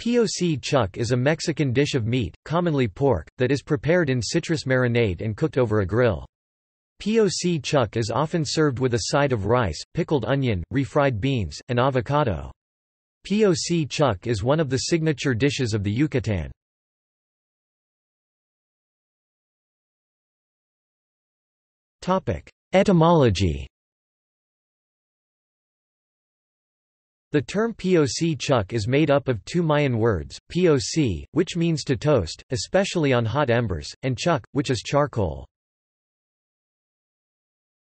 Poc chuc is a Mexican dish of meat, commonly pork, that is prepared in citrus marinade and cooked over a grill. Poc chuc is often served with a side of rice, pickled onion, refried beans, and avocado. Poc chuc is one of the signature dishes of the Yucatán. Etymology. The term Poc chuc is made up of two Mayan words, poc, which means to toast, especially on hot embers, and chuc, which is charcoal.